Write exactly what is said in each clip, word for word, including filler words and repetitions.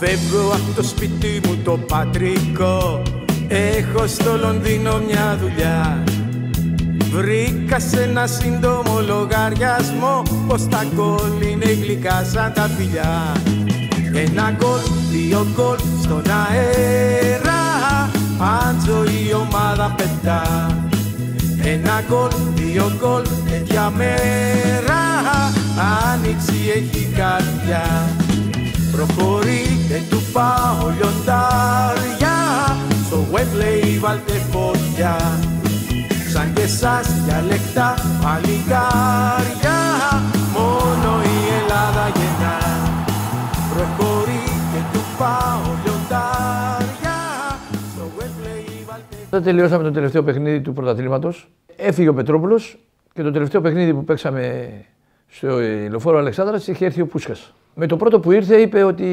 Φεύγω από το σπίτι μου το πατρικό, έχω στο Λονδίνο μια δουλειά. Βρήκα σε ένα σύντομο λογαριασμό πως τα γκολ είναι γλυκά σαν τα φιλιά. Ένα γκολ, δύο γκολ στον αέρα, αν ζωή η ομάδα πετά. Ένα γκολ, δύο γκολ, τέτοια μέρα, άνοιξη έχει καρδιά. Προχωρεί, δεν του πάω λιοντάρια, στο Γουέμπλεϊ βάλτε φωτιά. Σαν και εσάς διαλεκτά παλικάρια, μόνο η Ελλάδα γεννά. Προχωρεί και του πάω λιοντάρια, στο Γουέμπλεϊ βάλτε φωτιά. Τελειώσαμε το τελευταίο παιχνίδι του πρωταθλήματος. Έφυγε ο Πετρόπουλος και το τελευταίο παιχνίδι που παίξαμε στο Λεωφόρο Αλεξάνδρας είχε έρθει ο Πούσκας. Με το πρώτο που ήρθε είπε ότι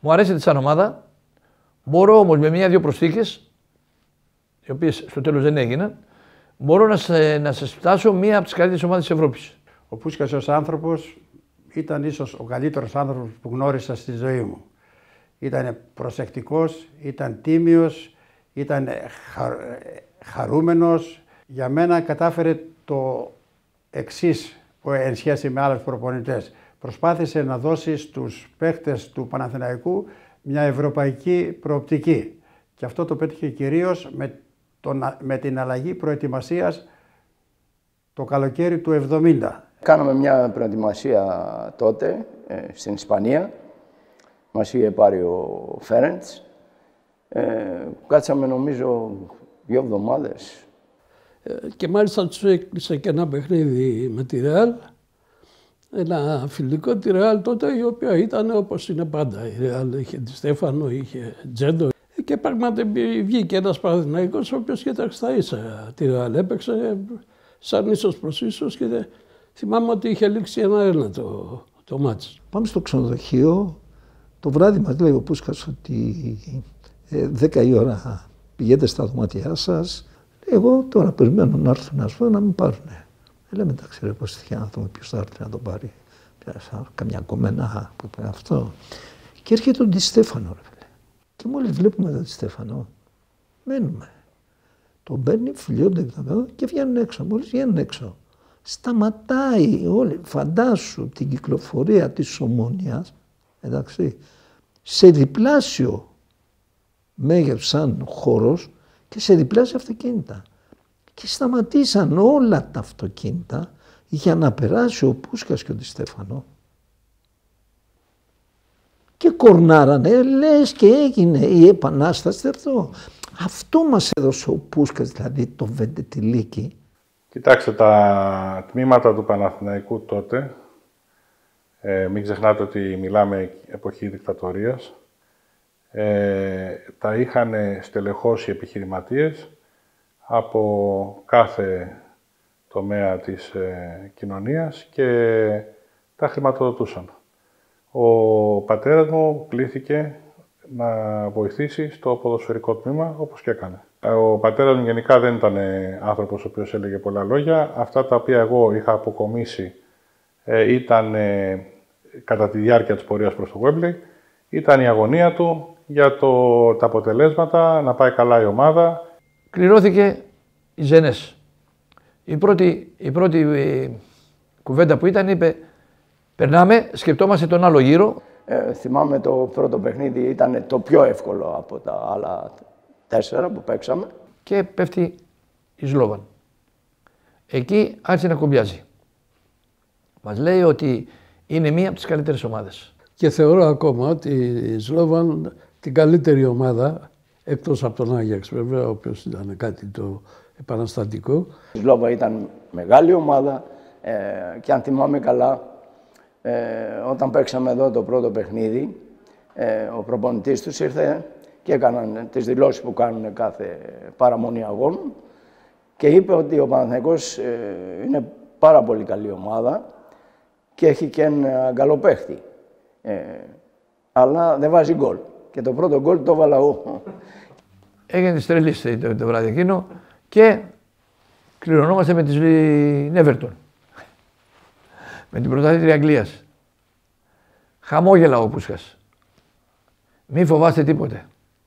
μου αρέσετε σαν ομάδα, μπορώ όμως με μία-δύο προσθήκες, οι οποίες στο τέλος δεν έγιναν, μπορώ να, σε, να σας φτάσω μία από τις καλύτερες ομάδες της Ευρώπης. Ο Πούσκας ως άνθρωπος ήταν ίσως ο καλύτερος άνθρωπος που γνώρισα στη ζωή μου. Ήταν προσεκτικός, ήταν τίμιος, ήταν χα, χαρούμενος. Για μένα κατάφερε το εξής εν σχέση με άλλους προπονητές. Προσπάθησε να δώσει στους παίχτες του Παναθηναϊκού μια ευρωπαϊκή προοπτική. Και αυτό το πέτυχε κυρίως με, τον, με την αλλαγή προετοιμασίας το καλοκαίρι του εβδομήντα. Κάναμε μια προετοιμασία τότε ε, στην Ισπανία. Μας είχε πάρει ο Φέρεντς. Ε, κάτσαμε νομίζω δύο εβδομάδες. Ε, και μάλιστα τους έκλεισε και ένα παιχνίδι με τη ΡΕΑΛ. Ένα φιλικό τη ΡΕΑΛ τότε, η οποία ήταν όπως είναι πάντα. Η ΡΕΑΛ είχε Ντιστέφανο, είχε Τζέντο. Και πράγματι βγήκε ένας Παναθηναϊκός, ο οποίος κοίταξε τα ίσα τη ΡΕΑΛ. Έπαιξε σαν ίσως προς ίσως και θυμάμαι ότι είχε λήξει ένα-ένα το, το μάτς. Πάμε στο ξενοδοχείο. Το βράδυ μας λέει ο Πούσκας ότι ε, δέκα η ώρα πηγαίνετε στα δωμάτια σας. Εγώ τώρα περιμένω να έρθουν να σου πω να μην πάρουνε. Λέμε εντάξει ρε Κωστιά, να δούμε ποιος θα έρθει να τον πάρει. Καμιά κομμένα που είπε αυτό. Και έρχεται ο Ντιστέφανο ρε φίλε. Και μόλις βλέπουμε τον Ντιστέφανο, μένουμε. Τον μπαίνει, φιλιώνται και βγαίνουν έξω. Μόλις βγαίνουν έξω, σταματάει όλοι. Φαντάσου την κυκλοφορία της Ομόνιας, εντάξει, σε διπλάσιο μέγεθος σαν χώρος και σε διπλάσιο αυτοκίνητα. Και σταματήσαν όλα τα αυτοκίνητα για να περάσει ο Πούσκας και ο Ντιστέφανο. Και κορνάρανε, λες και έγινε η επανάσταση αυτό. Αυτό μας έδωσε ο Πούσκας, δηλαδή το βεντετιλίκι. Κοιτάξτε, τα τμήματα του Παναθηναϊκού τότε, ε, μην ξεχνάτε ότι μιλάμε εποχή δικτατορίας, ε, τα είχαν στελεχώσει επιχειρηματίες από κάθε τομέα της ε, κοινωνίας και τα χρηματοδοτούσαν. Ο πατέρας μου κλήθηκε να βοηθήσει στο ποδοσφαιρικό τμήμα, όπως και έκανε. Ο πατέρας μου γενικά δεν ήταν άνθρωπος ο οποίος έλεγε πολλά λόγια. Αυτά τα οποία εγώ είχα αποκομίσει ε, ήταν ε, κατά τη διάρκεια της πορείας προς το Γουέμπλεϊ, ήταν η αγωνία του για το, τα αποτελέσματα, να πάει καλά η ομάδα. Κληρώθηκε οι Ζενές. Η πρώτη, η πρώτη η κουβέντα που ήταν είπε «Περνάμε, σκεπτόμαστε τον άλλο γύρο». Ε, θυμάμαι το πρώτο παιχνίδι ήταν το πιο εύκολο από τα άλλα τέσσερα που παίξαμε. Και πέφτει η Σλόβαν. Εκεί άρχισε να κομπιάζει. Μας λέει ότι είναι μία από τις καλύτερες ομάδες. Και θεωρώ ακόμα ότι η Σλόβαν την καλύτερη ομάδα εκτός από τον Άγιαξ, βέβαια, ο οποίος ήταν κάτι το επαναστατικό. Η Σλόβα ήταν μεγάλη ομάδα ε, και αν θυμάμαι καλά, ε, όταν παίξαμε εδώ το πρώτο παιχνίδι, ε, ο προπονητής τους ήρθε και έκαναν τις δηλώσεις που κάνουν κάθε παραμονή αγώνων και είπε ότι ο Παναθηναϊκός ε, είναι πάρα πολύ καλή ομάδα και έχει και ένα καλό παίχτη, ε, αλλά δεν βάζει γκολ. Και το πρώτο γκολ το έβαλα εγώ. Έγινε τη τρελή το, το βράδυ εκείνο και κληρωνόμαστε με την Everton. Με την πρωταθλήτρια Αγγλίας. Χαμόγελα ο Πούσκας. Μη φοβάστε τίποτε.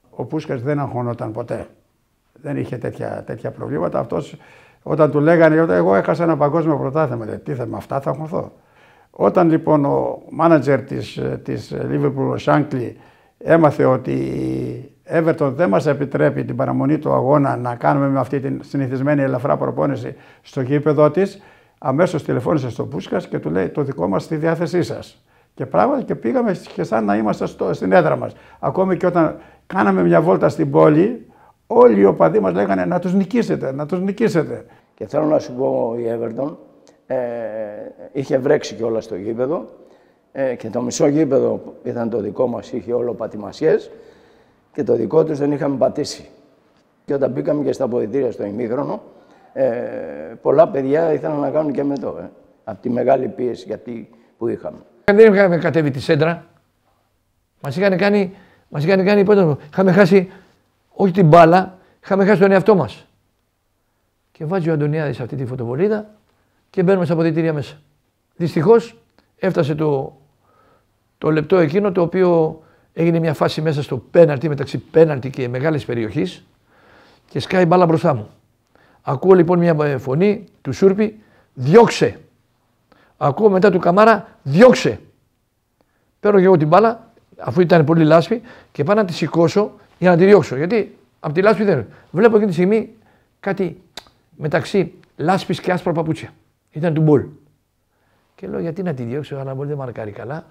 Ο Πούσκας δεν αγχωνόταν ποτέ. Δεν είχε τέτοια, τέτοια προβλήματα. Αυτός, όταν του λέγανε, εγώ έχασα ένα παγκόσμιο πρωτάθλημα, τι θα με αυτά, θα αγχωθώ. Όταν λοιπόν ο μάνατζερ της, της Λίβερπουλ, ο Shankly, έμαθε ότι η Everton δεν μας επιτρέπει την παραμονή του αγώνα να κάνουμε με αυτή την συνηθισμένη ελαφρά προπόνηση στο γήπεδό της, αμέσως τηλεφώνησε στον Πούσκας και του λέει: το δικό μας στη διάθεσή σας. Και πράγματι και πήγαμε και σαν να είμαστε στο, στην έδρα μας. Ακόμη και όταν κάναμε μια βόλτα στην πόλη, όλοι οι οπαδοί μας λέγανε να τους νικήσετε, να τους νικήσετε. Και θέλω να σου πω, η Everton ε, είχε βρέξει κιόλα στο γήπεδο ε, και το μισό γήπεδο ήταν το δικό μας, είχε όλο πατημασιές και το δικό τους δεν είχαμε πατήσει. Και όταν μπήκαμε και στα αποδυτήρια στο ημίχρονο, ε, πολλά παιδιά ήθελαν να κάνουν και μετώ, ε, από τη μεγάλη πίεση γιατί που είχαμε. Δεν είχαμε κατέβει τη σέντρα, μας είχαν κάνει, μας είχαν κάνει πότε, είχαμε χάσει όχι την μπάλα, είχαμε χάσει τον εαυτό μας. Και βάζει ο Αντωνιάδης αυτή τη φωτοβολίδα και μπαίνουμε στα αποδυτήρια μέσα. Δυστυχώς έφτασε το, το λεπτό εκείνο το οποίο έγινε μια φάση μέσα στο πέναλτι, μεταξύ πέναλτι και μεγάλης περιοχής και σκάει μπάλα μπροστά μου. Ακούω λοιπόν μια φωνή του Σούρπη, διώξε. Ακούω μετά του Καμάρα, διώξε. Παίρνω και εγώ την μπάλα, αφού ήταν πολύ λάσπη, και πάω να τη σηκώσω για να τη διώξω. Γιατί από τη λάσπη δεν. Βλέπω εκείνη τη στιγμή κάτι μεταξύ λάσπης και άσπρα παπούτσια. Ήταν του μπολ. Και λέω: γιατί να τη διώξω, αλλά μπορεί δεν μαρκάρει καλά.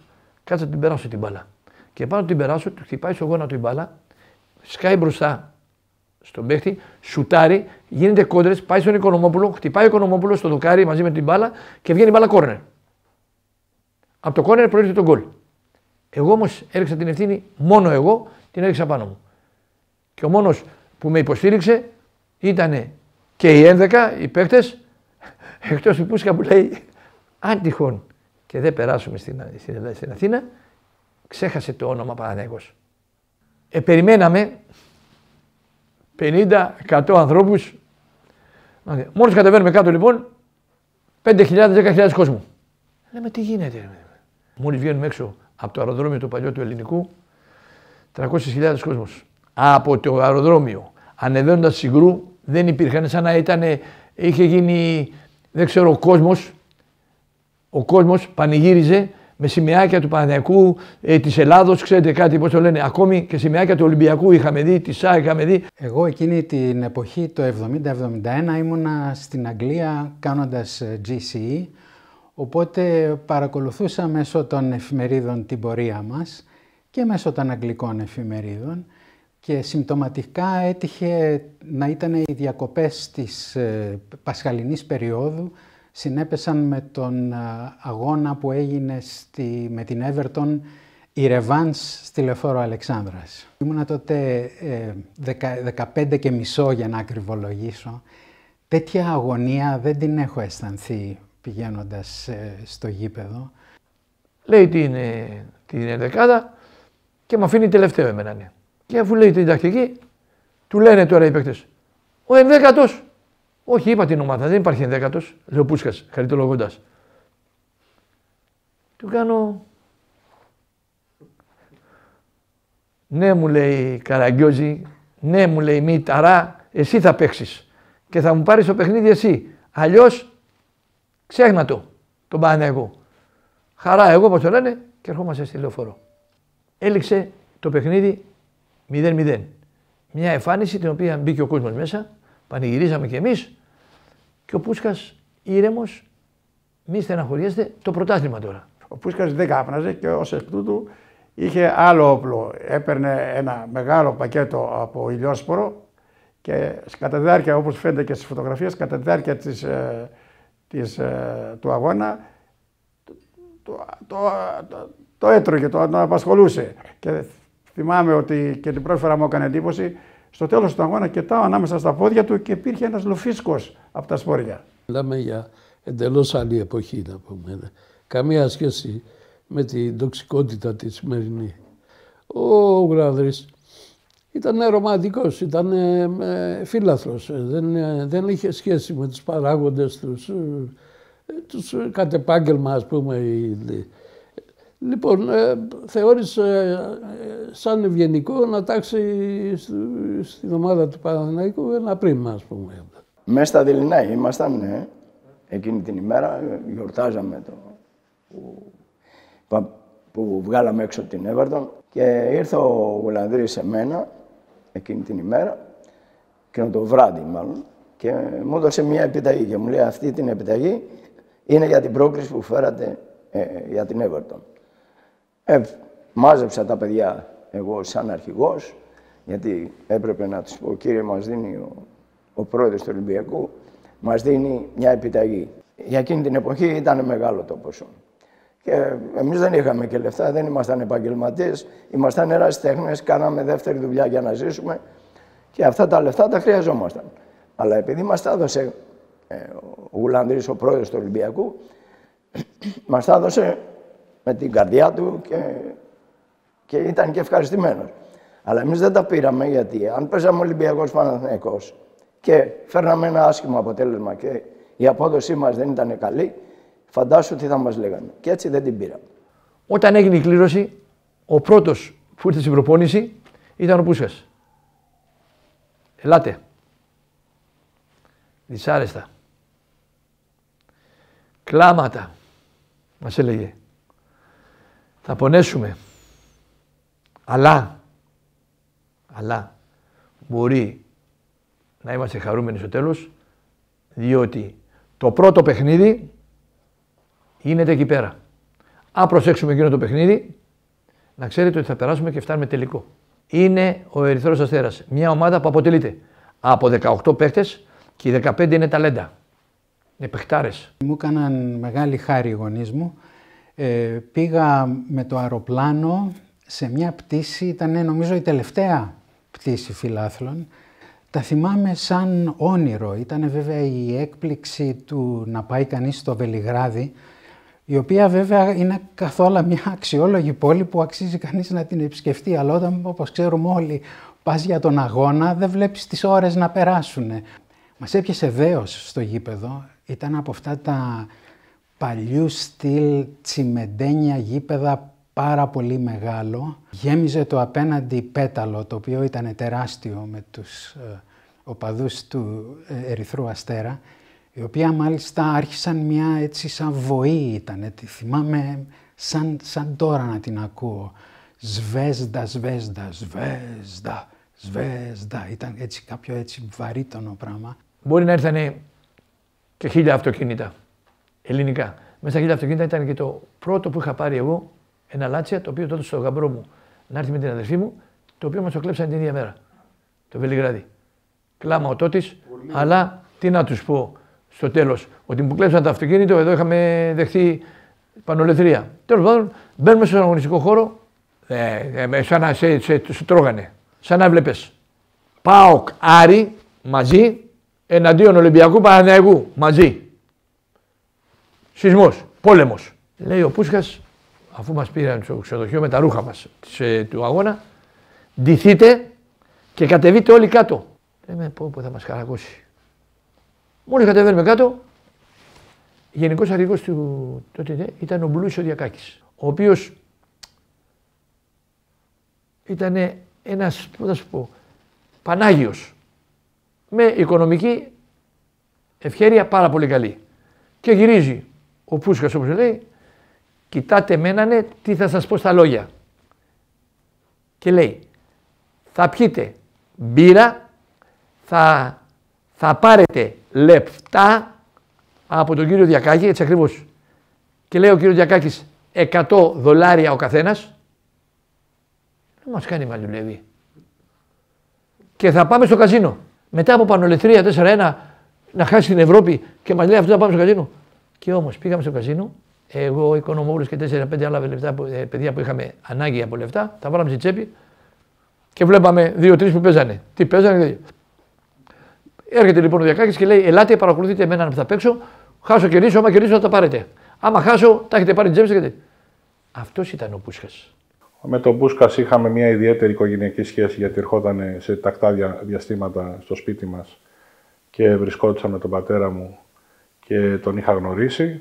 Κάτσε να την περάσω την μπάλα. Και πάνω την περάσω, του χτυπάει στο γόνατο η μπάλα, σκάει μπροστά στον παίχτη, σουτάρει, γίνεται κόντρες, πάει στον Οικονομόπουλο, χτυπάει ο Οικονομόπουλος στο δοκάρι μαζί με την μπάλα και βγαίνει μπάλα κόρνερ. Από το κόρνερ προέρχεται το γκολ. Εγώ όμως έριξα την ευθύνη, μόνο εγώ την έριξα πάνω μου. Και ο μόνος που με υποστήριξε ήταν και οι έντεκα, οι παίχτες, εκτός του Πούσκα που λέει: αν τυχόν και δεν περάσουμε στην, στην, στην Αθήνα, ξέχασε το όνομα Παναθηναϊκός. Ε, περιμέναμε πενήντα εκατό ανθρώπους. Μόλις κατεβαίνουμε κάτω λοιπόν, πέντε χιλιάδες με δέκα χιλιάδες κόσμου. Λέμε τι γίνεται. Μόλις βγαίνουμε έξω από το αεροδρόμιο το παλιό του ελληνικού, τριακόσιες χιλιάδες κόσμος. Από το αεροδρόμιο, ανεβαίνοντας στην Γκρού, δεν υπήρχαν, σαν να ήταν, είχε γίνει, δεν ξέρω, ο κόσμος, ο κόσμος πανηγύριζε με σημειάκια του Παναθηναϊκού, ε, της Ελλάδος, ξέρετε κάτι, πώς το λένε, ακόμη και σημειάκια του Ολυμπιακού είχαμε δει, της ΣΑ είχαμε δει. Εγώ εκείνη την εποχή, το εβδομήντα εβδομήντα ένα, ήμουνα στην Αγγλία κάνοντας τζι σι ι, οπότε παρακολουθούσα μέσω των εφημερίδων την πορεία μας και μέσω των αγγλικών εφημερίδων και συμπτωματικά έτυχε να ήταν οι διακοπές της ε, πασχαλινής περίοδου, συνέπεσαν με τον αγώνα που έγινε στη, με την Everton η ρεβάνς στη Λεωφόρο Αλεξάνδρας. Ήμουνα τότε δεκαπέντε και μισό για να ακριβολογήσω. Τέτοια αγωνία δεν την έχω αισθανθεί πηγαίνοντας ε, στο γήπεδο. Λέει την, ε, την ενδεκάδα και με αφήνει τελευταίο εμένα, ναι. Και αφού λέει την τακτική, του λένε τώρα οι παίκτες: ο ενδέκατος. Όχι, είπα την ομάδα, δεν υπάρχει ενδέκατος. Λέω: Πούσκας, χαριτολογώντας. Του κάνω. Ναι, μου λέει Καραγκιόζη, ναι, μου λέει Μήταρα, εσύ θα παίξεις. Και θα μου πάρεις το παιχνίδι εσύ. Αλλιώς ξέχνα το, τον Παναθηναϊκό. Χαρά, εγώ όπως το λένε, και ερχόμαστε στη Λεωφόρο. Έληξε το παιχνίδι μηδέν μηδέν. Μια εμφάνιση την οποία μπήκε ο κόσμος μέσα, πανηγυρίζαμε κι εμείς και ο Πούσκας ήρεμος, μη στεναχωριέστε, το πρωτάθλημα τώρα. Ο Πούσκας δεν κάπναζε και ως εκ τούτου είχε άλλο όπλο. Έπαιρνε ένα μεγάλο πακέτο από ηλιόσπορο και κατά τη διάρκεια, όπως φαίνεται και στις φωτογραφίες, κατά τη διάρκεια της, της, του αγώνα, το, το, το, το, το έτρωγε, το, το απασχολούσε. Και θυμάμαι ότι και την πρώτη φορά μου έκανε εντύπωση. Στο τέλος του αγώνα κοιτάω ανάμεσα στα πόδια του και υπήρχε ένας λοφίσκος από τα σπόρια. Μιλάμε για εντελώς άλλη εποχή, να πούμε. Καμία σχέση με την τοξικότητα τη σημερινή. Ο Γουλανδρής ήταν ρομαντικός, ήταν φίλαθρος. Δεν, δεν είχε σχέση με τους παράγοντες τους, τους κατ' επάγγελμα, ας πούμε. Λοιπόν, ε, θεώρησε σαν ευγενικό να τάξει στην ομάδα του Παναθηναϊκού ένα πρίμα, ας πούμε. Μέσα στα Δειλινά ήμασταν, ναι. Εκείνη την ημέρα γιορτάζαμε το που, που βγάλαμε έξω την Everton και ήρθε ο Γουλανδρής σε μένα εκείνη την ημέρα, και το βράδυ μάλλον, και μου έδωσε μια επιταγή και μου λέει αυτή την επιταγή είναι για την πρόκληση που φέρατε ε, για την Everton. Ε, μάζεψα τα παιδιά εγώ σαν αρχηγός, γιατί έπρεπε να τους πω, κύριε, μας δίνει ο, ο πρόεδρος του Ολυμπιακού, μας δίνει μια επιταγή. Για εκείνη την εποχή ήταν μεγάλο το ποσό. Και εμείς δεν είχαμε και λεφτά, δεν ήμασταν επαγγελματίες, ήμασταν ερασιτέχνες, κάναμε δεύτερη δουλειά για να ζήσουμε και αυτά τα λεφτά τα χρειαζόμασταν. Αλλά επειδή μας τα έδωσε ε, ο Γουλανδρής, ο πρόεδρος του Ολυμπιακού, μας τα έδωσε με την καρδιά του και, και ήταν και ευχαριστημένος. Αλλά εμείς δεν τα πήραμε, γιατί αν παίζαμε Ολυμπιακός Παναθηναϊκός και φέρναμε ένα άσχημο αποτέλεσμα και η απόδοσή μας δεν ήταν καλή, φαντάσου τι θα μας λέγανε. Και έτσι δεν την πήραμε. Όταν έγινε η κλήρωση, ο πρώτος που ήρθε στην προπόνηση ήταν ο Πούσκας. Ελάτε. Δυσάρεστα. Κλάματα, μας έλεγε. Θα πονέσουμε. Αλλά, αλλά μπορεί να είμαστε χαρούμενοι στο τέλος, διότι το πρώτο παιχνίδι γίνεται εκεί πέρα. Αν προσέξουμε εκείνο το παιχνίδι, να ξέρετε ότι θα περάσουμε και φτάνουμε τελικό. Είναι ο Ερυθρός Αστέρας, μια ομάδα που αποτελείται από δεκαοκτώ παίκτες και οι δεκαπέντε είναι ταλέντα. Είναι παιχτάρες. Μου έκαναν μεγάλη χάρη οι γονείς μου. Ε, πήγα με το αεροπλάνο σε μια πτήση, ήταν νομίζω η τελευταία πτήση φιλάθλων. Τα θυμάμαι σαν όνειρο. Ήταν βέβαια η έκπληξη του να πάει κανείς στο Βελιγράδι, η οποία βέβαια είναι καθόλου μια αξιόλογη πόλη που αξίζει κανείς να την επισκεφτεί. Αλλά όταν, όπως ξέρουμε όλοι, πας για τον αγώνα, δεν βλέπεις τις ώρες να περάσουν. Μας έπιασε δέος στο γήπεδο. Ήταν από αυτά τα παλιού στυλ τσιμεντένια γήπεδα, πάρα πολύ μεγάλο. Γέμιζε το απέναντι πέταλο, το οποίο ήταν τεράστιο, με τους ε, οπαδούς του ε, Ερυθρού Αστέρα, οι οποίοι μάλιστα άρχισαν μια έτσι σαν βοή ήταν. Τη θυμάμαι σαν, σαν τώρα να την ακούω. Σβέσδα, σβέσδα, σβέσδα, σβέσδα. Ήταν έτσι κάποιο έτσι βαρύτονο πράγμα. Μπορεί να ήρθανε και χίλια αυτοκίνητα ελληνικά. Μέσα στα χίλια αυτοκίνητα ήταν και το πρώτο που είχα πάρει εγώ, ένα λάτσια, το οποίο τότε στο γαμπρό μου να έρθει με την αδερφή μου, το οποίο μας το κλέψαν την ίδια μέρα, το Βελιγράδι. Κλάμα ο Τότης, αλλά τι να τους πω στο τέλος, ότι μου κλέψαν το αυτοκίνητο, εδώ είχαμε δεχθεί πανολεθρία. Τέλος πάντων, μπαίνουμε στον αγωνιστικό χώρο, ε, ε, σαν να σε, σε, σε, σε τρώγανε, σαν να βλέπεις ΠΑΟΚ Άρη μαζί, εναντίον Ολυμπιακού Παναθηναϊκού μαζί. Σεισμός, πόλεμος. Λέει ο Πούσκας, αφού μας πήραν στο ξενοδοχείο με τα ρούχα μας σε, του αγώνα, ντυθείτε και κατεβείτε όλοι κάτω. Λέμε, πω πω θα μας χαρακώσει. Μόλις κατεβαίνουμε κάτω, γενικός αρχηγός του τότε ήταν ο Μπλούσιος Διακάκης, ο οποίος ήταν ένας, πώς θα σου πω, πανάγιος, με οικονομική ευχέρεια πάρα πολύ καλή. Και γυρίζει ο Πούσκας, όπως λέει, κοιτάτε μένανε, τι θα σας πω στα λόγια. Και λέει, θα πιείτε μπύρα, θα, θα πάρετε λεπτά από τον κύριο Διακάκη, έτσι ακριβώς. Και λέει ο κύριος Διακάκης, εκατό δολάρια ο καθένας. Δεν μας κάνει μαλλιουλεύει. Και θα πάμε στο καζίνο. Μετά από πανολεθρία τέσσερα ένα, να χάσει την Ευρώπη και μας λέει αυτό να πάμε στο καζίνο. Και όμως πήγαμε στο καζίνο. Εγώ, ο Οικονομόπουλος και τέσσερα πέντε άλλα λεπτά, παιδιά που είχαμε ανάγκη από λεφτά, τα βάλαμε στην τσέπη και βλέπαμε δύο τρεις που παίζανε. Τι παίζανε. Έρχεται λοιπόν ο Διακάκης και λέει: ελάτε, παρακολουθείτε εμένα που θα παίξω. Χάσω και ρίσω, άμα και ρίσω θα τα πάρετε. Άμα χάσω, τα έχετε πάρει την τσέπη σας. Αυτός ήταν ο Πούσκας. Με τον Πούσκας είχαμε μια ιδιαίτερη οικογενειακή σχέση, γιατί ερχόταν σε τακτά διαστήματα στο σπίτι μας και βρισκόντουσα με τον πατέρα μου και τον είχα γνωρίσει.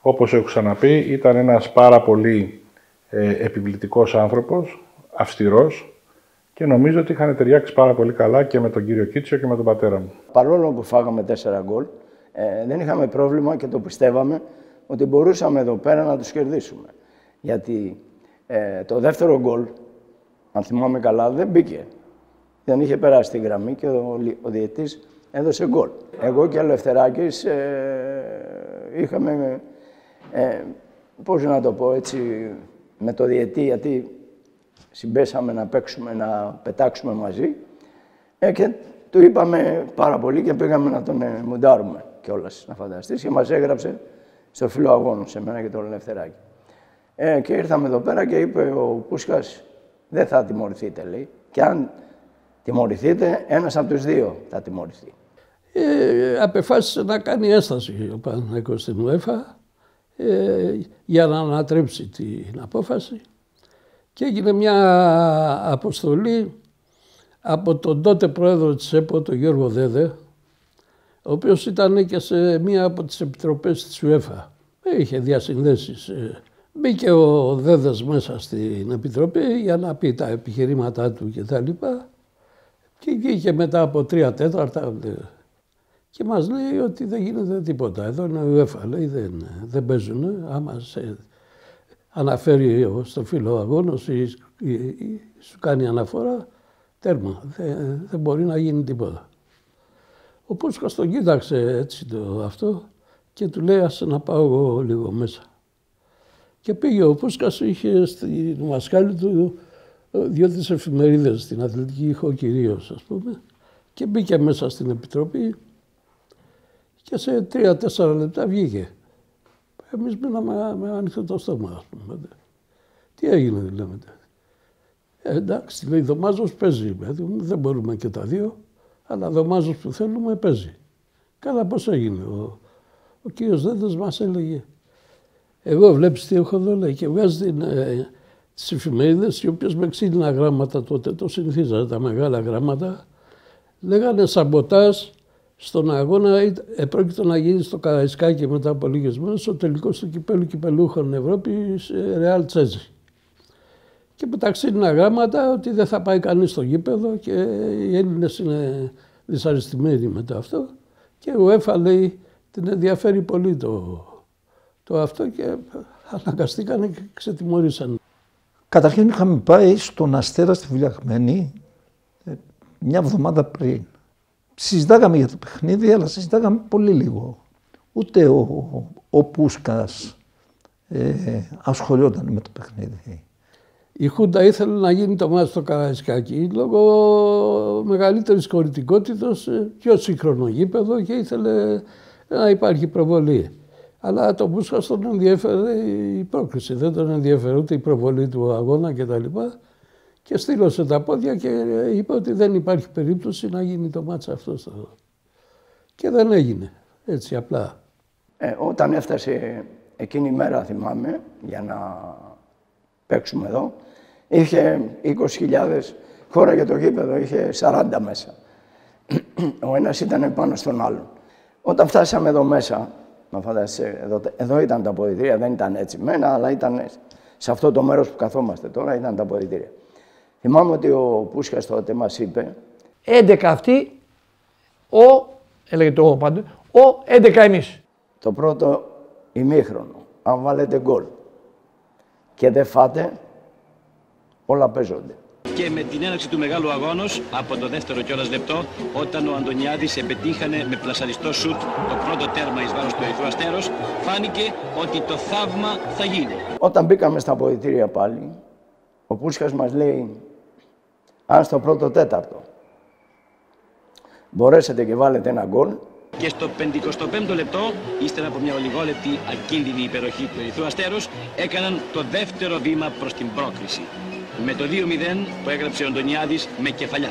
Όπως έχω ξαναπεί, ήταν ένας πάρα πολύ ε, επιβλητικός άνθρωπος, αυστηρός και νομίζω ότι είχαν ταιριάξει πάρα πολύ καλά και με τον κύριο Κίτσιο και με τον πατέρα μου. Παρόλο που φάγαμε τέσσερα γκολ, ε, δεν είχαμε πρόβλημα και το πιστεύαμε ότι μπορούσαμε εδώ πέρα να τους κερδίσουμε. Γιατί ε, το δεύτερο γκολ, αν θυμάμαι καλά, δεν μπήκε. Δεν είχε περάσει τη γραμμή και ο, ο διαιτής έδωσε γκολ. Εγώ και ο Λευθεράκης ε, είχαμε, ε, πώς να το πω έτσι, με το διαιτή, γιατί συμπέσαμε να παίξουμε, να πετάξουμε μαζί ε, και του είπαμε πάρα πολύ και πήγαμε να τον ε, μουντάρουμε κιόλας, να φανταστείς, και μας έγραψε στο φιλοαγώνο σε μένα και τον Λευθεράκη. Ε, και ήρθαμε εδώ πέρα και είπε ο Πούσκας, δεν θα τιμωρηθείτε, λέει, και αν τιμωρηθείτε, ένας από τους δύο θα τιμωρηθεί. Ε, απεφάσισε να κάνει έσταση ο Παναθηναϊκός στην UEFA ε, για να ανατρέψει την απόφαση και έγινε μια αποστολή από τον τότε πρόεδρο της ΕΠΟ, τον Γιώργο Δέδε, ο οποίος ήταν και σε μία από τις επιτροπές της UEFA. Είχε διασυνδέσεις. Μπήκε ο Δέδες μέσα στην επιτροπή για να πει τα επιχειρήματά του και τα λοιπά. Και βγήκε μετά από τρία τέταρτα και μας λέει ότι δεν γίνεται τίποτα. Εδώ είναι η UEFA, λέει, δεν, δεν παίζουν. Άμα σε αναφέρει στο φιλοαγώνος ή, ή, ή σου κάνει αναφορά, τέρμα. Δεν, δεν μπορεί να γίνει τίποτα. Ο Πούσκας τον κοίταξε έτσι το αυτό και του λέει, ας να πάω εγώ λίγο μέσα. Και πήγε ο Πούσκας, είχε στη μασκάλη του δύο-τρεις εφημερίδες, στην Αθλητική Ήχο κυρίως, ας πούμε, και μπήκε μέσα στην Επιτροπή και σε τρία-τέσσερα λεπτά βγήκε. Εμείς μείναμε με ανοιχτό το στόμα, ας πούμε. Τι έγινε, λέμε. Ε, εντάξει, λέει, Δομάζος παίζει, δεν μπορούμε και τα δύο, αλλά Δομάζος που θέλουμε παίζει. Καλά, πώς έγινε. Ο, ο κύριος Δέντες μας έλεγε, εγώ βλέπεις τι έχω εδώ, λέει, και βγάζει την... Ε, τις εφημερίδες, οι οποίες με ξύλινα γράμματα τότε, το συνηθίζανε τα μεγάλα γράμματα, λέγανε σαμποτάζ στον αγώνα, επρόκειτο να γίνει στο Καραϊσκάκι μετά από λίγες μέρες, ο τελικός του κυπέλου κυπελούχων Ευρώπης, ΡΕΑΛ Τσέζι. Και με τα ξύλινα γράμματα ότι δεν θα πάει κανείς στο γήπεδο και οι Έλληνες είναι δυσαρεστημένοι μετά αυτό. Και ο UEFA, λέει, την ενδιαφέρει πολύ το, το αυτό και αναγκαστήκανε και ξετιμωρήσανε. Καταρχήν είχαμε πάει στον Αστέρα στη Βουλιαγμένη μια εβδομάδα πριν. Συζητάγαμε για το παιχνίδι, αλλά συζητάγαμε πολύ λίγο. Ούτε ο, ο Πούσκας ε, ασχολιόταν με το παιχνίδι. Η Χούντα ήθελε να γίνει το μάτι στο Καραϊσκάκι λόγω μεγαλύτερης χωρητικότητας, πιο σύγχρονο γήπεδο και ήθελε να υπάρχει προβολή. Αλλά τον Πούσκας τον ενδιέφερε η πρόκριση, δεν τον ενδιέφερε ούτε η προβολή του αγώνα κτλ. Και στείλωσε τα πόδια και είπε ότι δεν υπάρχει περίπτωση να γίνει το μάτς αυτό. Και δεν έγινε, έτσι απλά. Ε, όταν έφτασε εκείνη η μέρα, θυμάμαι, για να παίξουμε εδώ, είχε είκοσι χιλιάδες χώρα για το γήπεδο, είχε σαράντα μέσα. Ο ένας ήταν πάνω στον άλλον. Όταν φτάσαμε εδώ μέσα, να φανταστείτε, εδώ, εδώ ήταν τα αποδυτήρια, δεν ήταν έτσι μένα, αλλά ήταν σε αυτό το μέρος που καθόμαστε τώρα, ήταν τα αποδυτήρια. Θυμάμαι ότι ο Πούσκας τότε μας είπε έντεκα αυτοί, ο, έλεγε το εγώ πάντως, ο έντεκα εμείς. Το πρώτο ημίχρονο, αν βάλετε γκολ και δεν φάτε, όλα παίζονται. Και με την έναρξη του μεγάλου αγώνος, από το δεύτερο κιόλας λεπτό, όταν ο Αντωνιάδης επετύχανε με πλασαριστό σουτ το πρώτο τέρμα εις βάρος του Ερυθρού Αστέρος, φάνηκε ότι το θαύμα θα γίνει. Όταν μπήκαμε στα αποδυτήρια πάλι, ο Πούσκας μας λέει, αν στο πρώτο τέταρτο μπορέσετε και βάλετε ένα γκολ. Και στο πενηκοστό πέμπτο λεπτό, ύστερα από μια ολιγόλεπτη ακίνδυνη υπεροχή του Ερυθρού Αστέρος, έκαναν το δεύτερο βήμα προς την πρόκριση. Με το δύο μηδέν που έγραψε ο Αντωνιάδης με κεφαλιά.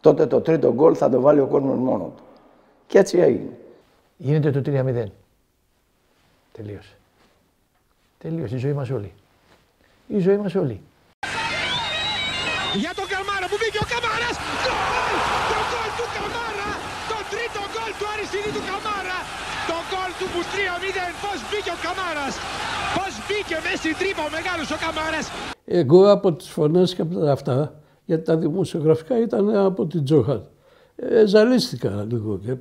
Τότε το τρίτο γκολ θα το βάλει ο κόσμος μόνο του. Και έτσι έγινε. Γίνεται το τρία μηδέν. Τελείωσε. Τελείωσε η ζωή μας όλοι. Η ζωή μας όλοι. Για τον Καμάρα που μπήκε ο Καμάρας! Το γκολ! Το γκολ του Καμάρα! Το τρίτο! το γκολ του αριστερού του Καμάρα. Το γκολ του που τρία μηδέν. Πώς μπήκε ο Καμάρας. Πώς μπήκε μέσα στην τρύπα ο μεγάλος ο Καμάρας. Εγώ από τις φωνές και από τα αυτά, γιατί τα δημοσιογραφικά ήταν από την Τζόχα. Ε, ζαλίστηκα λίγο και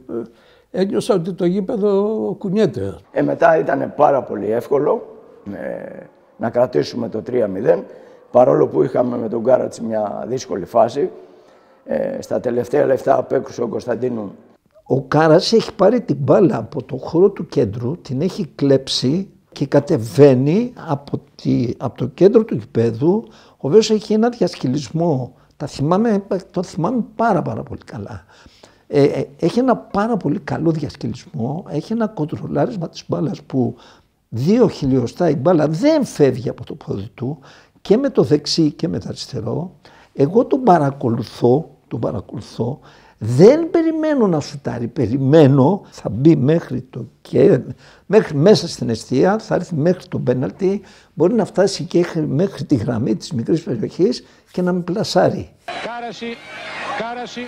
ένιωσα ότι το γήπεδο κουνιέται. Ε, μετά ήταν πάρα πολύ εύκολο ε, να κρατήσουμε το τρία μηδέν. Παρόλο που είχαμε με τον Κάρατς μια δύσκολη φάση, ε, στα τελευταία λεφτά απέκρουσε ο Κωνσταντίνου. Ο Κάρας έχει πάρει την μπάλα από το χώρο του κέντρου, την έχει κλέψει και κατεβαίνει από, τη, από το κέντρο του γηπέδου. Ο Βέβαιος έχει ένα διασχυλισμό, τα θυμάμαι, το θυμάμαι πάρα πάρα πολύ καλά. Ε, ε, έχει ένα πάρα πολύ καλό διασχυλισμό, έχει ένα κοντρολάρισμα της μπάλας που δύο χιλιοστά η μπάλα δεν φεύγει από το πόδι του, και με το δεξί και με το αριστερό. Εγώ τον παρακολουθώ, τον παρακολουθώ. Δεν περιμένω να σουτάρει, περιμένω, θα μπει μέχρι, το και, μέχρι μέσα στην εστία, θα έρθει μέχρι το πέναλτι, μπορεί να φτάσει και μέχρι τη γραμμή της μικρής περιοχής και να με πλασάρει. Κάραση, Κάραση,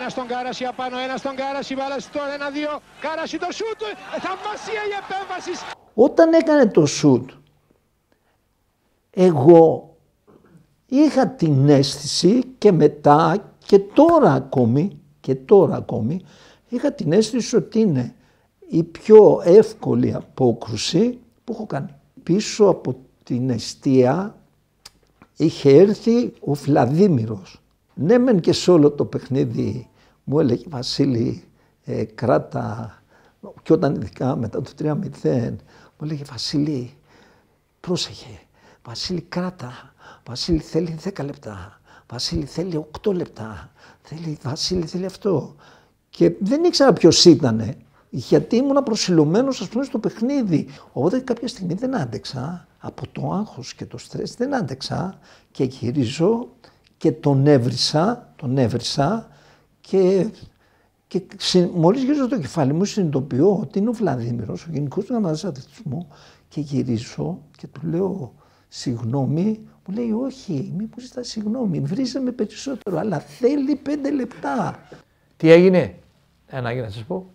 ένα στον Κάραση απάνω, ένα στον Κάραση, βάλασε τώρα ένα, δύο, Κάραση το σουτ, θαυμάσια η επέμβαση. Όταν έκανε το σουτ, εγώ είχα την αίσθηση και μετά και τώρα ακόμη, και τώρα ακόμη, είχα την αίσθηση ότι είναι η πιο εύκολη απόκρουση που έχω κάνει. Πίσω από την εστία είχε έρθει ο Φλαδίμηρος. Ναι μεν και σε όλο το παιχνίδι μου έλεγε Βασίλη ε, κράτα, και όταν ειδικά μετά το τρία μηδέν μου έλεγε Βασίλη πρόσεχε. Βασίλη κράτα, Βασίλη θέλει δέκα λεπτά, Βασίλη θέλει οκτώ λεπτά, θέλει, Βασίλη θέλει αυτό. Και δεν ήξερα ποιος ήτανε, γιατί ήμουν προσιλωμένος ας πούμε στο παιχνίδι. Οπότε κάποια στιγμή δεν άντεξα, από το άγχος και το στρες δεν άντεξα και γυρίζω και τον έβρισα, τον έβρισα και, και μόλις γυρίζω το κεφάλι μου συνειδητοποιώ ότι είναι ο Βλαδίμηρος, ο γενικός του Γραμματέας Αθλητισμού και γυρίζω και του λέω συγγνώμη, μου λέει όχι, μη μου ζητάς συγγνώμη, βρίζε με περισσότερο, αλλά θέλει πέντε λεπτά. Τι έγινε, ένα έγινε να σας πω.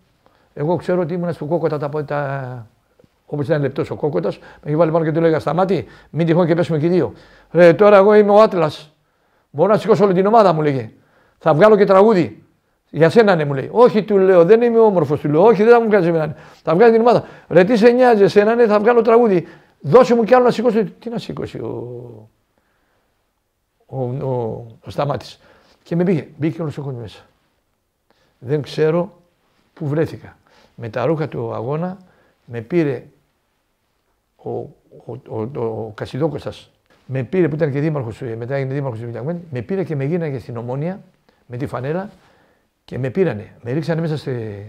Εγώ ξέρω ότι ήμουν στον Κόκοτα, τα, τα... όπως ήταν λεπτός ο Κόκοτας, με είχε βάλει πάνω και του λέγα σταμάτη, μην τυχόν και πέσουμε και δύο. Ρε, τώρα εγώ είμαι ο Άτλας, μπορώ να σηκώσω όλη την ομάδα, μου λέγε. Θα βγάλω και τραγούδι. Για σένα ναι, μου λέει. Όχι, του λέω, δεν είμαι όμορφος, του λέω. Όχι, δεν θα μου κάνει εμένα. Θα βγάλω την ομάδα. Ρε, τι σε νοιάζει, εσένα ναι, θα βγάλω τραγούδι. Δώσε μου κι άλλο να σηκώσω. Τι να σηκώσει ο, ο, ο, ο Σταμάτης. Και με πήγε. Μπήκε όλος ο κόσμος μέσα. Δεν ξέρω πού βρέθηκα. Με τα ρούχα του αγώνα με πήρε ο, ο, ο, ο, ο Κασιδόκωστας. Με πήρε που ήταν και δήμαρχος, μετά έγινε δήμαρχος του Ολυμπιακού. Με πήρε και με γίναγε στην Ομόνια με τη φανέλα και με πήρανε. Με ρίξανε μέσα στη...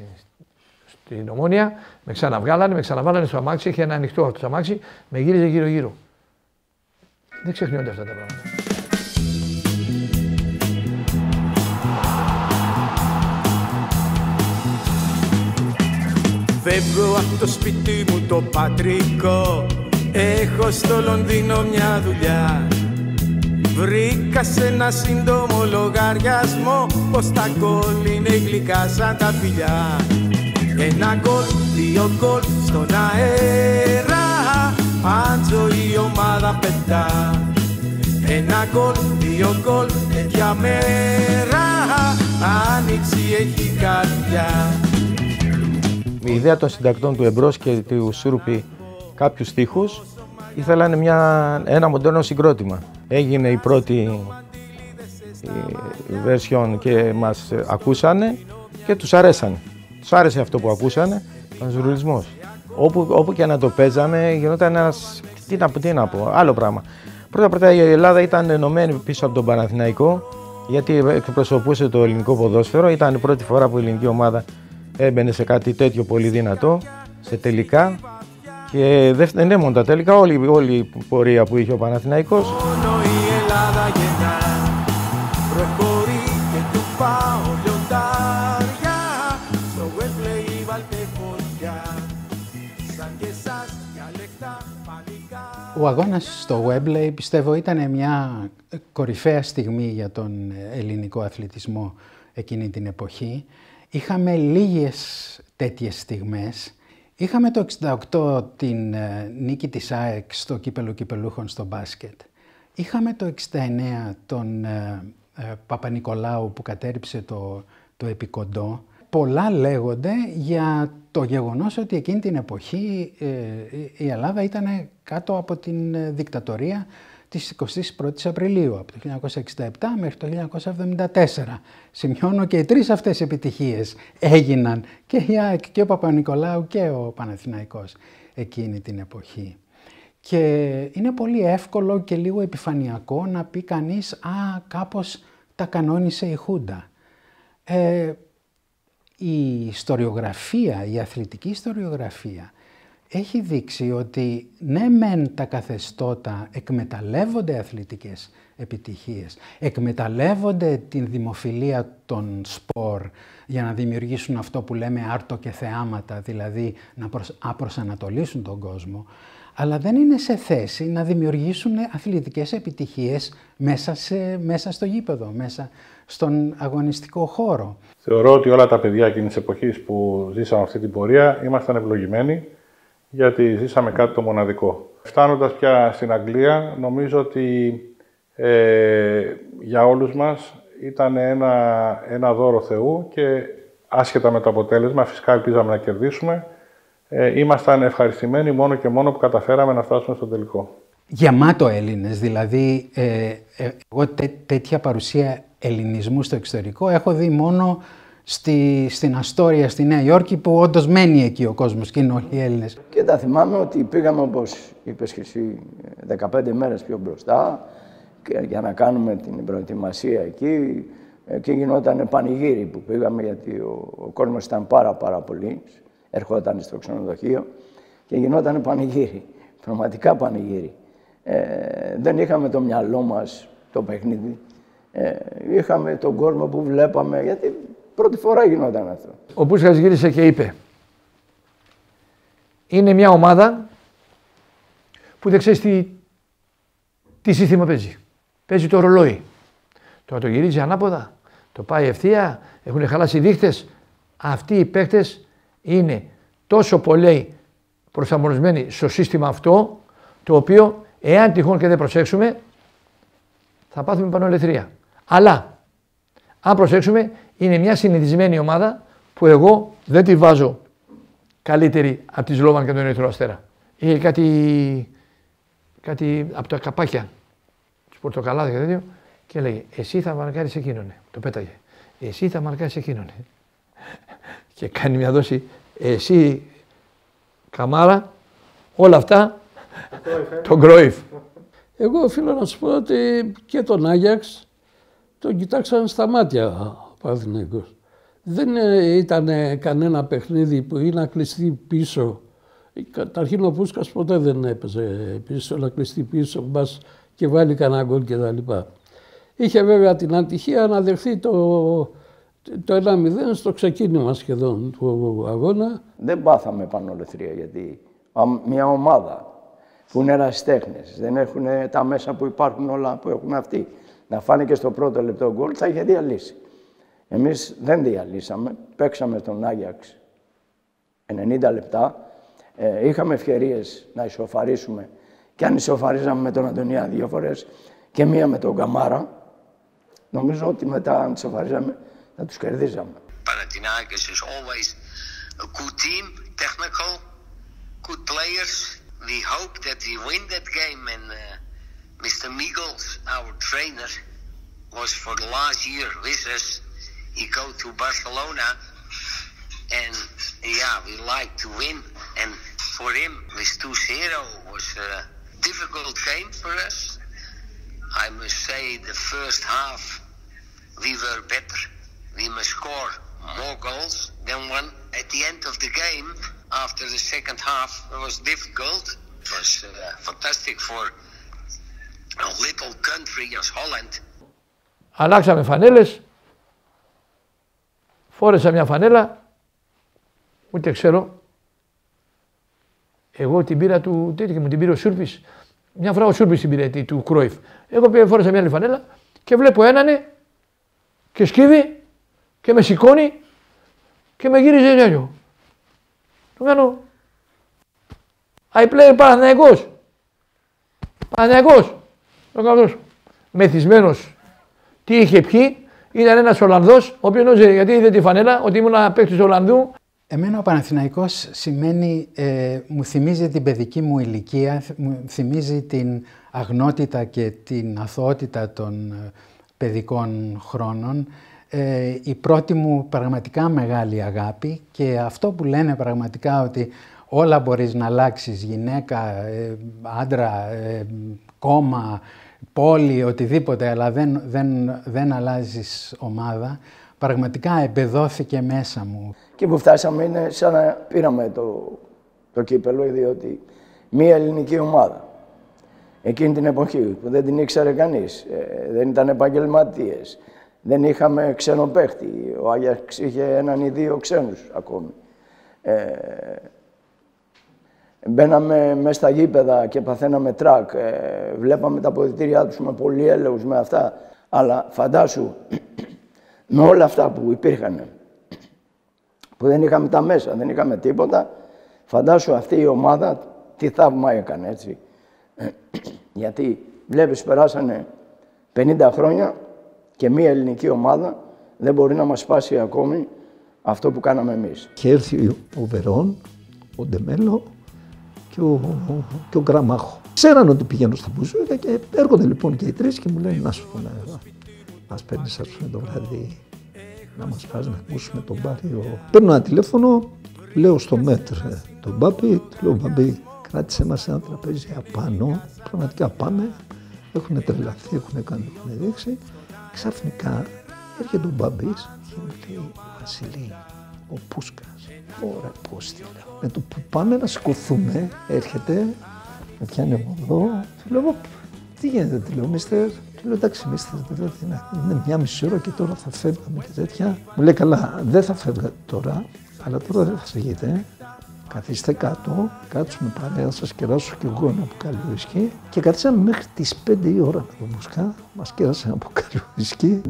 Στην Ομόνια, με ξαναβγάλανε, με ξαναβάλανε στο αμάξι, είχε ένα ανοιχτό αυτό το αμάξι, με γύριζε γύρω-γύρω. Δεν ξεχνιόνται αυτά τα πράγματα. Φεύγω από το σπίτι μου το πατρικό, έχω στο Λονδίνο μια δουλειά. Βρήκα σε ένα σύντομο λογαριασμό, πως τα κόλλ είναι γλυκά σαν τα φιλιά. Ένα γκολ, δύο γκολ στον αέρα, αν ζωή η ομάδα πετά. Ένα γκολ, δύο γκολ, τέτοια μέρα, άνοιξη έχει καρδιά. Η ιδέα των συντακτών του Εμπρός και του Σούρπη κάποιους στίχους ήθελαν μια, ένα μοντέρνο συγκρότημα. Έγινε η πρώτη version και μας ακούσανε και τους αρέσανε. Τους άρεσε αυτό που ακούσανε, ο ζουρουλισμός. Όπου, όπου και να το παίζαμε γινόταν ένας, τι να, τι να πω, άλλο πράγμα. Πρώτα πρώτα η Ελλάδα ήταν ενωμένη πίσω από τον Παναθηναϊκό, γιατί εκπροσωπούσε το ελληνικό ποδόσφαιρο. Ήταν η πρώτη φορά που η ελληνική ομάδα έμπαινε σε κάτι τέτοιο πολύ δυνατό, σε τελικά. Και δεν είναι μόνο τα τελικά, όλη, όλη η πορεία που είχε ο Παναθηναϊκός. Μόνο η Ελλάδα γεννά, προχωρεί και του πάω λιοντάρια. Ο αγώνας στο Γουέμπλεϊ πιστεύω ήταν μια κορυφαία στιγμή για τον ελληνικό αθλητισμό. εκείνη την εποχή. Είχαμε λίγες τέτοιες στιγμές. Είχαμε το εξήντα οκτώ την νίκη της ΑΕΚ στο κύπελλο κυπελλούχων στο μπάσκετ. Είχαμε το εξήντα εννέα τον ε, ε, Παπα-Νικολάου που κατέρριψε το, το επικοντό. Πολλά λέγονται για το γεγονός ότι εκείνη την εποχή ε, η Ελλάδα ήταν κάτω από την δικτατορία της εικοστής πρώτης Απριλίου, από το χίλια εννιακόσια εξήντα επτά μέχρι το χίλια εννιακόσια εβδομήντα τέσσερα. Σημειώνω και οι τρεις αυτές επιτυχίες έγιναν και η ΑΕΚ και ο Παπα-Νικολάου και ο Παναθηναϊκός εκείνη την εποχή. Και είναι πολύ εύκολο και λίγο επιφανειακό να πει κανείς «Α, κάπως τα κανόνισε η Χούντα». Ε, η ιστοριογραφία, η αθλητική ιστοριογραφία έχει δείξει ότι ναι μεν τα καθεστώτα εκμεταλλεύονται αθλητικές επιτυχίες, εκμεταλλεύονται την δημοφιλία των σπορ για να δημιουργήσουν αυτό που λέμε άρτο και θεάματα, δηλαδή να απροσανατολίσουν τον κόσμο, αλλά δεν είναι σε θέση να δημιουργήσουν αθλητικές επιτυχίες μέσα, σε, μέσα στο γήπεδο, μέσα στον αγωνιστικό χώρο. Θεωρώ ότι όλα τα παιδιά εκείνης της εποχής που ζήσαμε αυτή την πορεία ήμασταν ευλογημένοι, γιατί ζήσαμε κάτι το μοναδικό. Φτάνοντας πια στην Αγγλία, νομίζω ότι ε, για όλους μας ήταν ένα, ένα δώρο Θεού και άσχετα με το αποτέλεσμα, φυσικά ελπίζαμε να κερδίσουμε, ήμασταν ε, ευχαριστημένοι μόνο και μόνο που καταφέραμε να φτάσουμε στο τελικό. Γεμάτο Έλληνες, δηλαδή ε, ε, εγώ τέ, τέτοια παρουσία ελληνισμού στο εξωτερικό έχω δει μόνο Στη, στην Αστόρια, στη Νέα Υόρκη, που όντως μένει εκεί ο κόσμος και είναι όλοι οι Έλληνες. Και τα θυμάμαι ότι πήγαμε, όπως είπες και εσύ, δεκαπέντε μέρες πιο μπροστά και, για να κάνουμε την προετοιμασία εκεί και γινόταν πανηγύρι που πήγαμε, γιατί ο, ο κόσμος ήταν πάρα πάρα πολύ, ερχόταν στο ξενοδοχείο και γινόταν πανηγύρι, πραγματικά πανηγύρι. Ε, δεν είχαμε το μυαλό μας το παιχνίδι, ε, είχαμε τον κόσμο που βλέπαμε, γιατί πρώτη φορά γινόταν αυτό. Ο Πούσκας γύρισε και είπε «Είναι μια ομάδα που δεν ξέρει τι, τι σύστημα παίζει. Παίζει το ρολόι. Τώρα το γυρίζει ανάποδα, το πάει ευθεία, έχουν χαλάσει δείχτες. Αυτοί οι παίκτες είναι τόσο πολύ προσαρμοσμένοι στο σύστημα αυτό, το οποίο εάν τυχόν και δεν προσέξουμε θα πάθουμε πανωλεθρία. Αλλά αν προσέξουμε, είναι μια συνηθισμένη ομάδα που εγώ δεν τη βάζω καλύτερη από τη Σλόβαν και τον Ερυθρό Αστέρα. Είχε κάτι, κάτι από τα καπάκια, τους πορτοκαλάδες και τέτοιο, και λέγε «Εσύ θα μαρκάρεις εκείνονε». Το πέταγε. «Εσύ θα μαρκάρεις εκείνονε». Και κάνει μια δόση «Εσύ, Καμάρα, όλα αυτά, τον Κρόιφ». Εγώ οφείλω να σου πω ότι και τον Άγιαξ τον κοιτάξαν στα μάτια. Δεν ήταν κανένα παιχνίδι που ή να κλειστεί πίσω. Καταρχήν ο Πούσκας ποτέ δεν έπαιζε πίσω, να κλειστεί πίσω, μπας και βάλει κανένα γκολ και τα λοιπά. Είχε βέβαια την ατυχία να δεχθεί το, το ένα μηδέν στο ξεκίνημα σχεδόν του αγώνα. Δεν πάθαμε πανωλεθρία, γιατί μια ομάδα που είναι ερασιτέχνες, δεν έχουν τα μέσα που υπάρχουν όλα που έχουν αυτοί, να φάνηκε στο πρώτο λεπτό γκολ, θα είχε διαλύσει. Εμείς δεν διαλύσαμε, παίξαμε τον Άγιαξ ενενήντα λεπτά, ε, είχαμε ευκαιρίες να ισοφαρίσουμε και αν ισοφαρίζαμε με τον Αντωνιάδη δύο φορές και μία με τον Καμάρα, νομίζω ότι μετά αν ισοφαρίζαμε θα τους κερδίζαμε. Panathinaikos is always a good team, technical, good players. We hope that we win that game and uh, Mister Meagles, our trainer, was for the last year with us. He go to Barcelona and yeah, we like to win. And for him, with two zero was a difficult game for us. I must say, the first half we were better. We must score more goals than one. At the end of the game, after the second half, it was difficult. It was uh, fantastic for a little country as Holland. Αλλάξαμε φανέλες. Φόρεσα μια φανέλα, ούτε ξέρω, εγώ την πήρα του, τι και μου την πήρε ο Σούρπης, μια φορά ο Σούρπης την πήρε του Κρόιφ. Εγώ φόρεσα μια άλλη φανέλα και βλέπω έναν και σκύβει και με σηκώνει και με γύριζε τέτοιο. Του κάνω. I play Παναθηναϊκός. Παναθηναϊκός. Το κάνω. Μεθυσμένος. Τι είχε πιει. Ήταν ένας Ολλανδός, ο οποίος νόησε, γιατί είδε τη φανέλα, ότι ήμουν παίκτης Ολλανδού. Εμένα ο Παναθηναϊκός σημαίνει, ε, μου θυμίζει την παιδική μου ηλικία, μου θυμίζει την αγνότητα και την αθωότητα των παιδικών χρόνων. Ε, η πρώτη μου πραγματικά μεγάλη αγάπη και αυτό που λένε πραγματικά ότι όλα μπορείς να αλλάξεις, γυναίκα, ε, άντρα, ε, κόμμα, πόλη, οτιδήποτε, αλλά δεν, δεν, δεν αλλάζεις ομάδα, πραγματικά εμπεδώθηκε μέσα μου. Και που φτάσαμε είναι σαν να πήραμε το, το κύπελο, διότι μία ελληνική ομάδα, εκείνη την εποχή που δεν την ήξερε κανείς, δεν ήταν επαγγελματίες, δεν είχαμε ξένο παίχτη, ο Άγιαξ είχε έναν ή δύο ξένους ακόμη. Ε, Μπαίναμε μέσα στα γήπεδα και παθαίναμε τρακ, ε, βλέπαμε τα αποδυτήριά τους με πολύ έλεος, με αυτά. Αλλά φαντάσου, με όλα αυτά που υπήρχαν, που δεν είχαμε τα μέσα, δεν είχαμε τίποτα, φαντάσου αυτή η ομάδα τι θαύμα έκανε, έτσι. Γιατί βλέπεις περάσανε πενήντα χρόνια και μία ελληνική ομάδα δεν μπορεί να μας σπάσει ακόμη αυτό που κάναμε εμείς. Και έρθει ο Βερόν, ο Ντεμέλο, και ο, ο, και ο Γκραμάχο. Ξέραν ότι πηγαίνω στα μπουζούκα και έρχονται λοιπόν και οι τρεις και μου λένε να σου πω να μας παίρνεις το βράδυ να μας φας να ακούσουμε τον Πάριο. Παίρνω ένα τηλέφωνο, λέω στο μέτρ τον Μπάμπη, του λέω Μπάμπη κράτησε μας ένα τραπέζι απάνω, πραγματικά πάμε, έχουνε τρελαθεί, έχουνε κάνει, έχουνε δείξει. Ξαφνικά έρχεται ο Μπάμπης και μου λέει Βασιλή, ο Πούσκας. Ωραία, πώς τη λέω. Με το που πάμε να σηκωθούμε, έρχεται, με πιάνει από εδώ. Του λέω, τι γίνεται, τι λέω, μίστερ. Του λέω, εντάξει, μίστερ, είναι μια μισή ώρα και τώρα θα φεύγαμε και τέτοια. Μου λέει, καλά, δεν θα φεύγατε τώρα, αλλά τώρα δεν θα φύγετε. Καθίστε κάτω, κάτσουμε παρέα, σας κεράσω κι εγώ ένα μπουκάλι ουίσκι. Και καθίσαμε μέχρι τις πέντε η ώρα με τον Πούσκα, μας κέρασε ένα μπουκάλι ουίσκι.